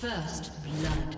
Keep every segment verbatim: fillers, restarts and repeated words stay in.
First blood.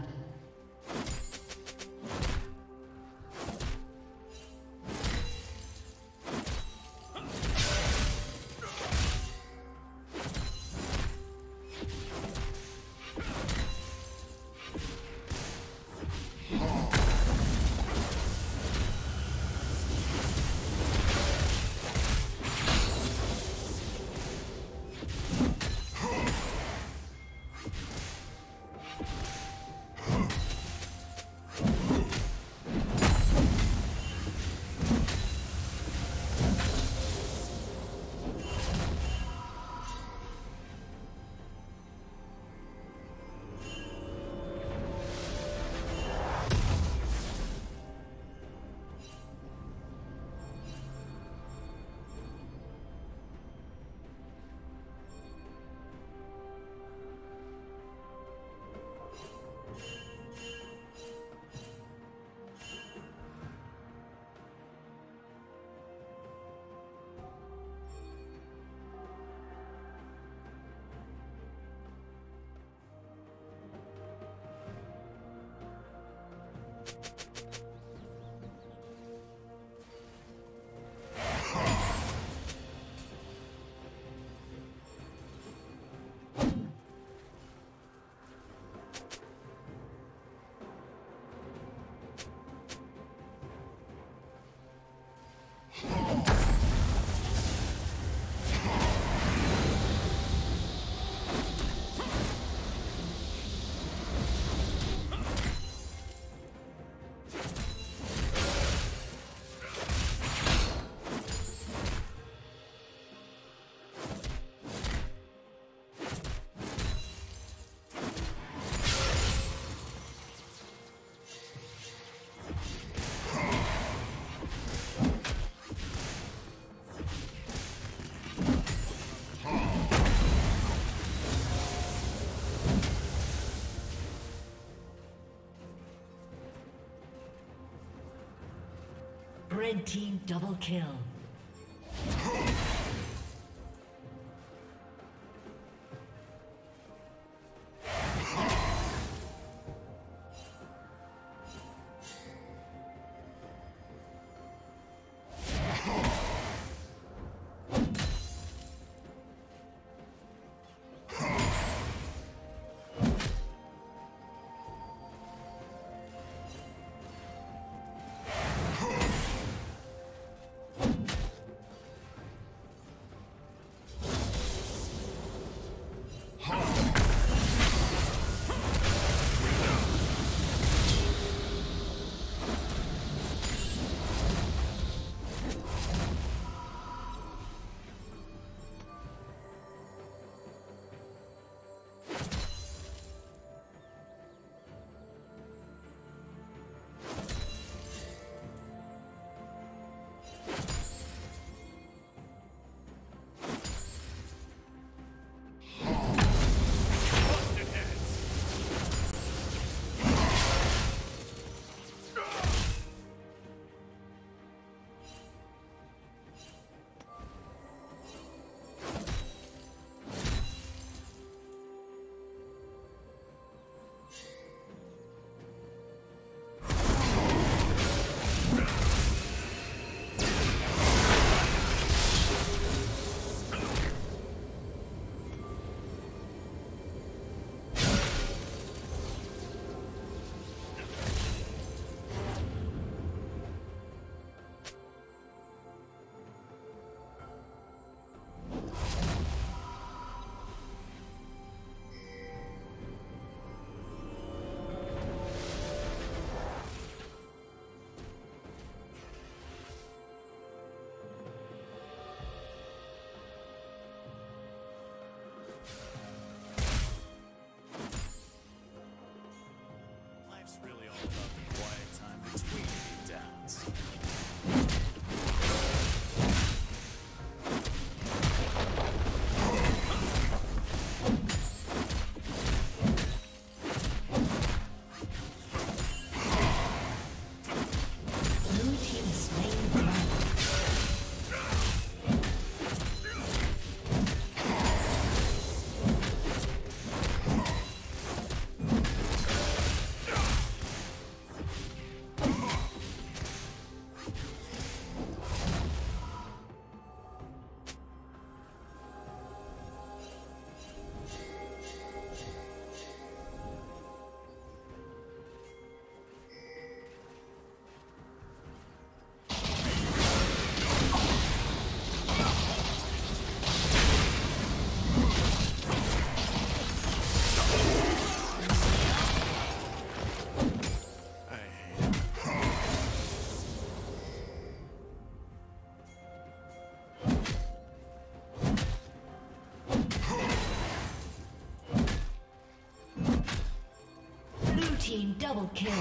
Red team double kill. team double kill.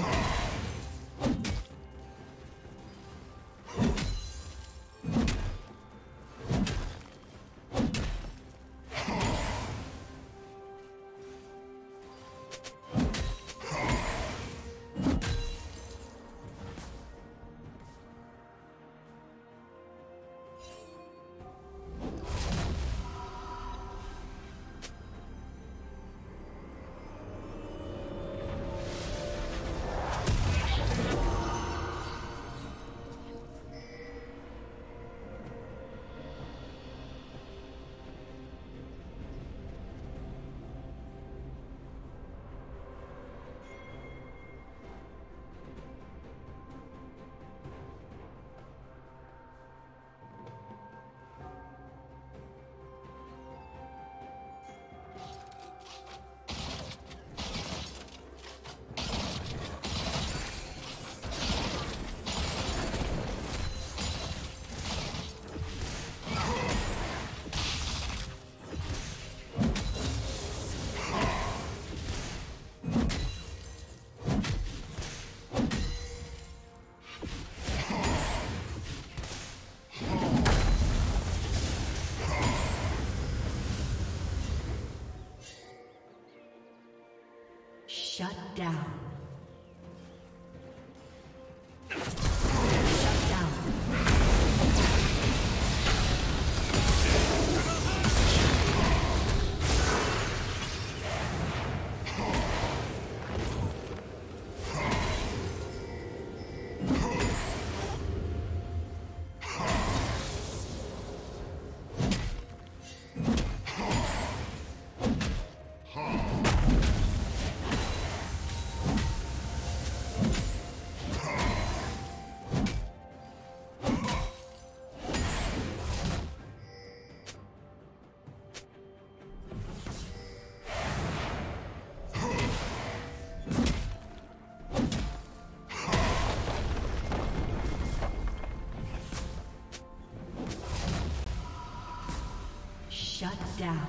Shut down. Shut down.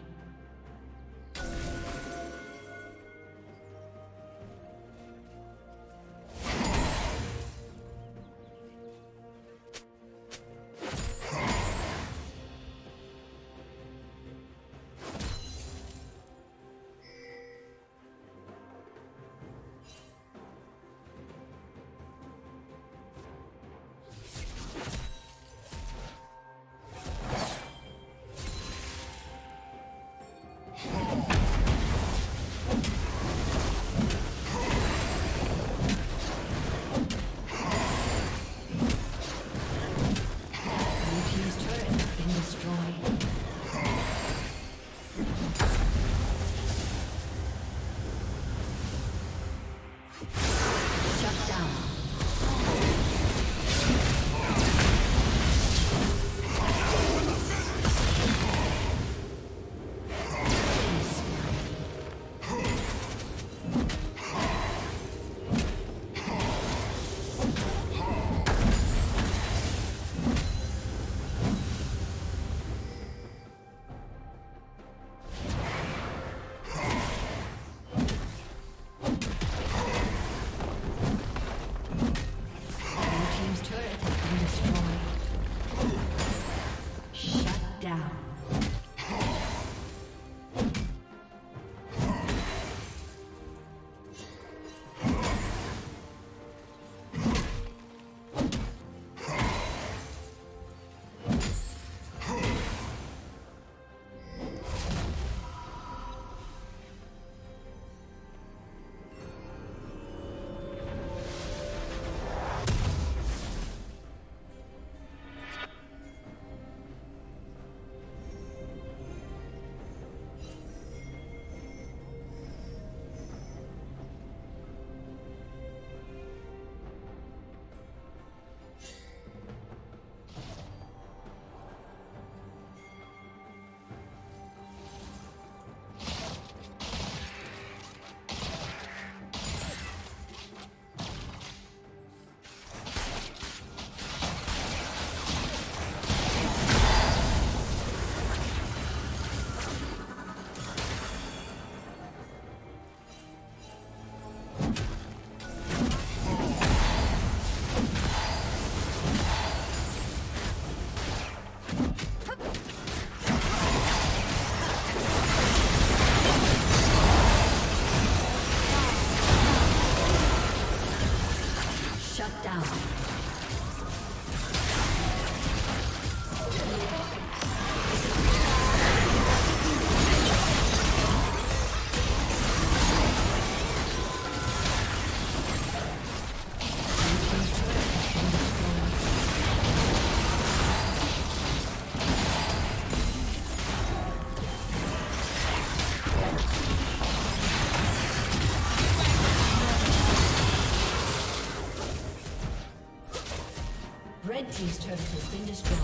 Red team's turret has been destroyed.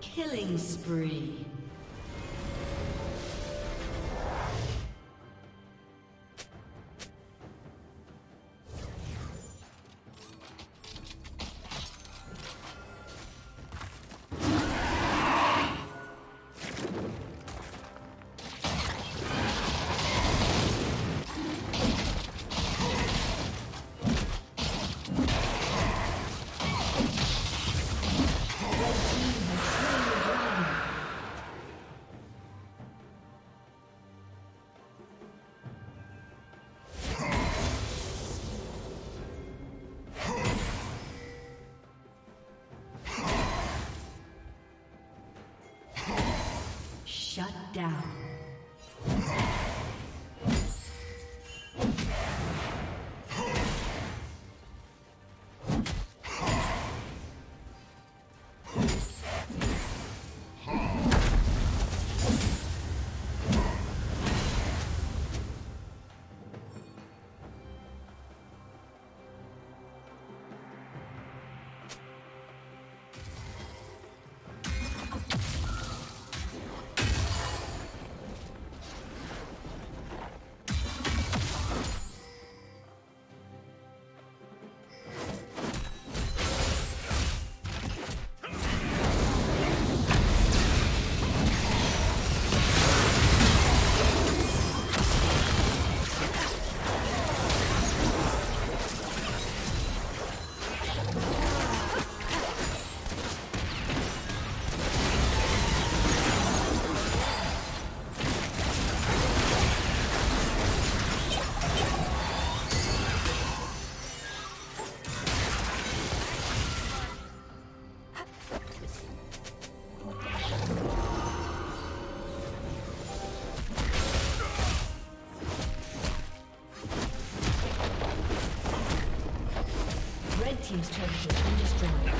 Killing spree. Shut down. team's turret has been destroyed.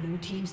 Blue team's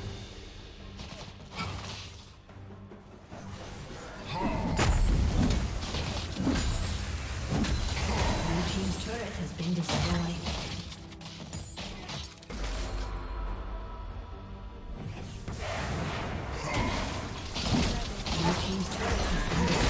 Blue team's turret has been destroyed. Blue team's turret has been destroyed.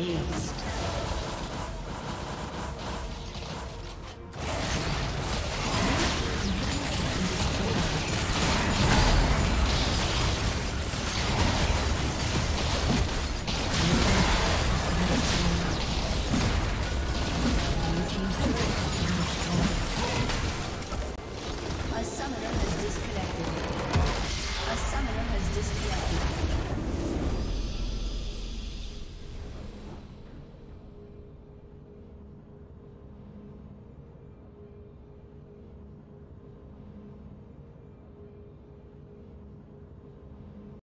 Amazed.